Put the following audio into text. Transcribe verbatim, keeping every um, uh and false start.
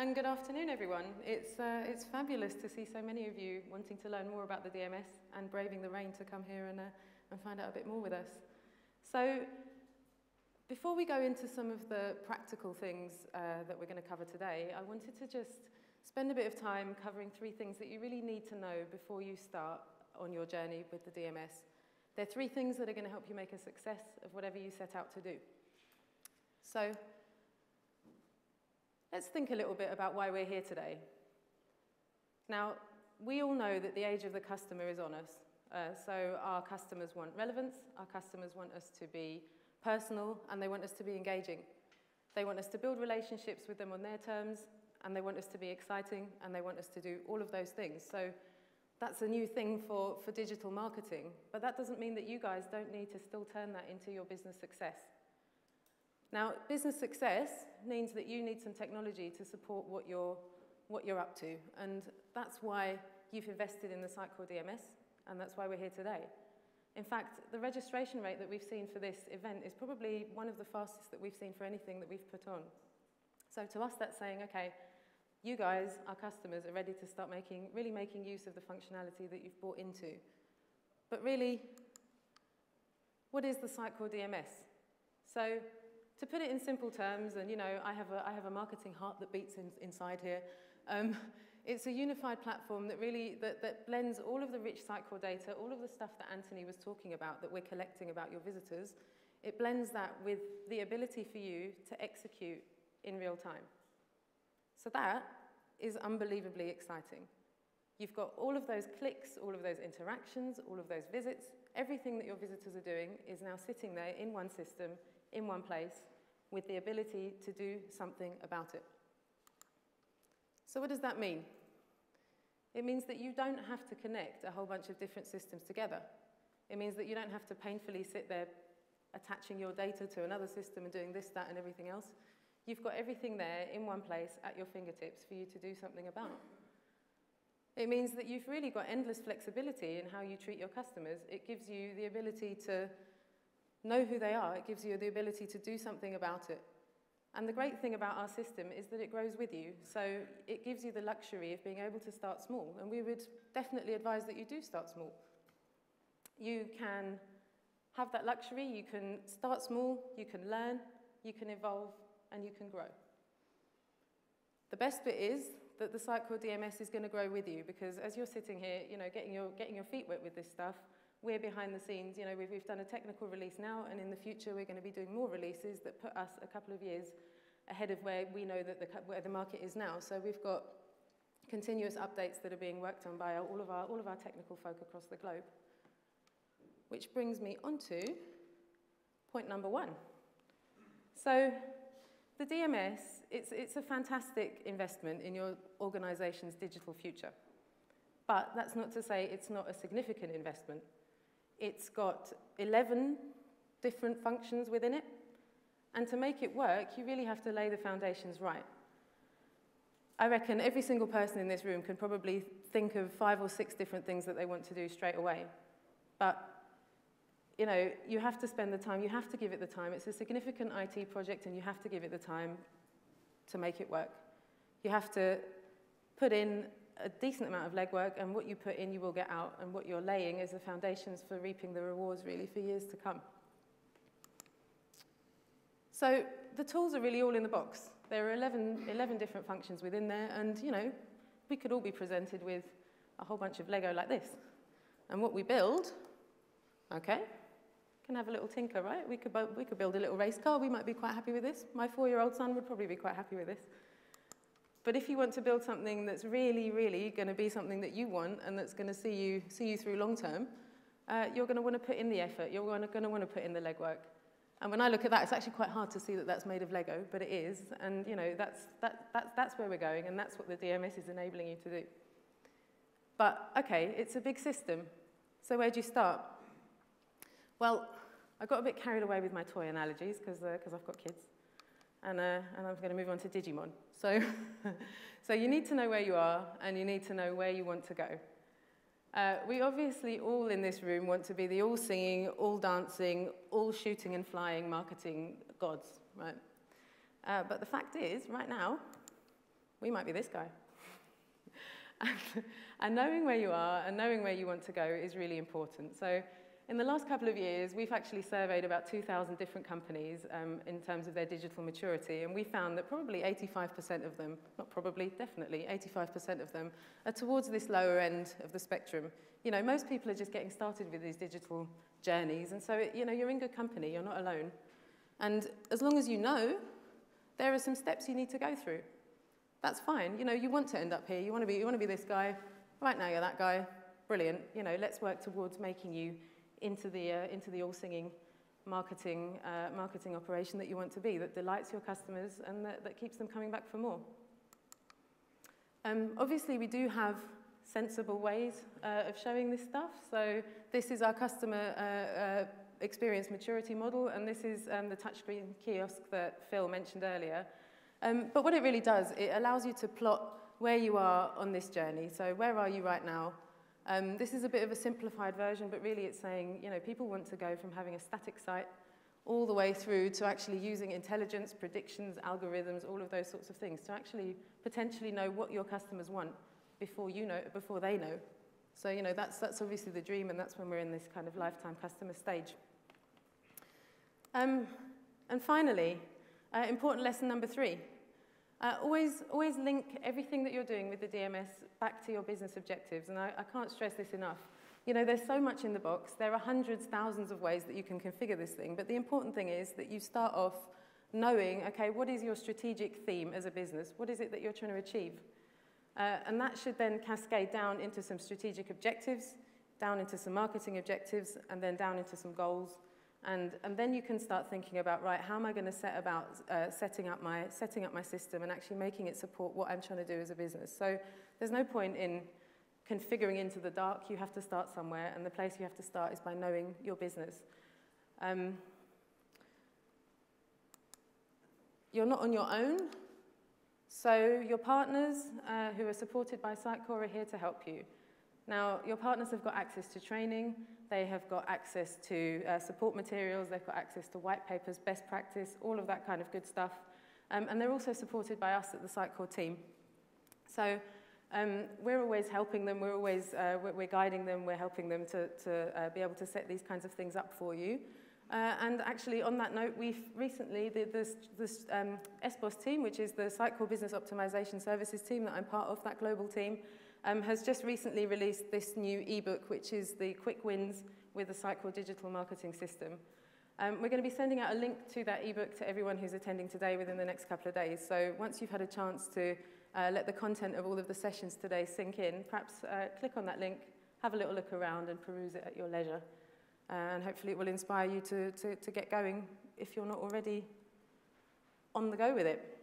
And good afternoon, everyone. It's, uh, it's fabulous to see so many of you wanting to learn more about the D M S and braving the rain to come here and, uh, and find out a bit more with us. So before we go into some of the practical things uh, that we're going to cover today, I wanted to just spend a bit of time covering three things that you really need to know before you start on your journey with the D M S. They're three things that are going to help you make a success of whatever you set out to do. So let's think a little bit about why we're here today. Now, we all know that the age of the customer is on us. Uh, so our customers want relevance, our customers want us to be personal, and they want us to be engaging. They want us to build relationships with them on their terms, and they want us to be exciting, and they want us to do all of those things. So that's a new thing for, for digital marketing, but that doesn't mean that you guys don't need to still turn that into your business success. Now, business success means that you need some technology to support what you're, what you're up to, and that's why you've invested in the Sitecore D M S, and that's why we're here today. In fact, the registration rate that we've seen for this event is probably one of the fastest that we've seen for anything that we've put on. So to us, that's saying, okay, you guys, our customers, are ready to start making, really making use of the functionality that you've bought into. But really, what is the Sitecore D M S? So, to put it in simple terms, and you know, I have a, I have a marketing heart that beats in, inside here, um, it's a unified platform that really, that, that blends all of the rich Sitecore data, all of the stuff that Anthony was talking about that we're collecting about your visitors, it blends that with the ability for you to execute in real time. So that is unbelievably exciting. You've got all of those clicks, all of those interactions, all of those visits, everything that your visitors are doing is now sitting there in one system, in one place, with the ability to do something about it. So what does that mean? It means that you don't have to connect a whole bunch of different systems together. It means that you don't have to painfully sit there attaching your data to another system and doing this, that, and everything else. You've got everything there in one place at your fingertips for you to do something about. It means that you've really got endless flexibility in how you treat your customers. It gives you the ability to know who they are. It gives you the ability to do something about it. And the great thing about our system is that it grows with you. So it gives you the luxury of being able to start small. And we would definitely advise that you do start small. You can have that luxury. You can start small. You can learn. You can evolve. And you can grow. The best bit is that the Sitecore D M S is going to grow with you, because as you're sitting here, you know, getting your, getting your feet wet with this stuff, we're behind the scenes, you know, we've, we've done a technical release now, and in the future we're going to be doing more releases that put us a couple of years ahead of where we know that the, where the market is now. So we've got continuous updates that are being worked on by all of our, all of our technical folk across the globe. Which brings me on to point number one. So the D M S, it's, it's a fantastic investment in your organization's digital future. But that's not to say it's not a significant investment. It's got eleven different functions within it. And to make it work, you really have to lay the foundations right. I reckon every single person in this room can probably think of five or six different things that they want to do straight away. But you know, you have to spend the time, you have to give it the time. It's a significant I T project, and you have to give it the time to make it work. You have to put in a decent amount of legwork, and what you put in, you will get out, and what you're laying is the foundations for reaping the rewards, really, for years to come. So the tools are really all in the box. There are eleven, eleven different functions within there, and, you know, we could all be presented with a whole bunch of Lego like this. And what we build, okay, can have a little tinker, right? We could, we could build a little race car. We might be quite happy with this. My four-year-old son would probably be quite happy with this. But if you want to build something that's really, really going to be something that you want and that's going to see you, see you through long term, uh, you're going to want to put in the effort. You're going to, going to want to put in the legwork. And when I look at that, it's actually quite hard to see that that's made of Lego, but it is. And you know, that's, that, that, that's where we're going, and that's what the D M S is enabling you to do. But okay, it's a big system. So where do you start? Well, I got a bit carried away with my toy analogies because uh, I've got kids, and, uh, and I'm going to move on to Digimon. So, so you need to know where you are, and you need to know where you want to go. Uh, we obviously all in this room want to be the all-singing, all-dancing, all-shooting and flying marketing gods, right? Uh, but the fact is, right now, we might be this guy. And knowing where you are and knowing where you want to go is really important. So in the last couple of years, we've actually surveyed about two thousand different companies um, in terms of their digital maturity, and we found that probably eighty-five percent of them, not probably, definitely, eighty-five percent of them are towards this lower end of the spectrum. You know, most people are just getting started with these digital journeys, and so, it, you know, you're in good company, you're not alone. And as long as you know, there are some steps you need to go through. That's fine. You know, you want to end up here, you want to be, you want to be this guy, right now you're that guy, brilliant. You know, let's work towards making you into the, uh, into the all-singing marketing, uh, marketing operation that you want to be, that delights your customers and that, that keeps them coming back for more. Um, obviously, we do have sensible ways uh, of showing this stuff. So this is our customer uh, uh, experience maturity model, and this is um, the touchscreen kiosk that Phil mentioned earlier. Um, but what it really does, it allows you to plot where you are on this journey. So where are you right now? Um, this is a bit of a simplified version, but really it's saying, you know, people want to go from having a static site all the way through to actually using intelligence, predictions, algorithms, all of those sorts of things to actually potentially know what your customers want before you know, before they know. So, you know, that's, that's obviously the dream, and that's when we're in this kind of lifetime customer stage. Um, and finally, uh, important lesson number three. Uh, always, always link everything that you're doing with the D M S back to your business objectives, and I, I can't stress this enough. You know, there's so much in the box. There are hundreds, thousands of ways that you can configure this thing, but the important thing is that you start off knowing, okay, what is your strategic theme as a business? What is it that you're trying to achieve? Uh, and that should then cascade down into some strategic objectives, down into some marketing objectives, and then down into some goals. And, and then you can start thinking about, right, how am I going to set about uh, setting up my, setting up my system and actually making it support what I'm trying to do as a business. So there's no point in configuring into the dark. You have to start somewhere, and the place you have to start is by knowing your business. Um, you're not on your own, so your partners uh, who are supported by Sitecore are here to help you. Now, your partners have got access to training. They have got access to uh, support materials, they've got access to white papers, best practice, all of that kind of good stuff. Um, and they're also supported by us at the Sitecore team. So um, we're always helping them, we're always uh, we're guiding them, we're helping them to, to uh, be able to set these kinds of things up for you. Uh, and actually, on that note, we've recently, the, the, the um, S B O S team, which is the Sitecore Business Optimization Services team that I'm part of, that global team, Um, has just recently released this new ebook, which is the quick wins with the Sitecore digital marketing system. Um, we're going to be sending out a link to that ebook to everyone who's attending today within the next couple of days. So once you've had a chance to uh, let the content of all of the sessions today sink in, perhaps uh, click on that link, have a little look around and peruse it at your leisure. Uh, and hopefully it will inspire you to, to, to get going if you're not already on the go with it.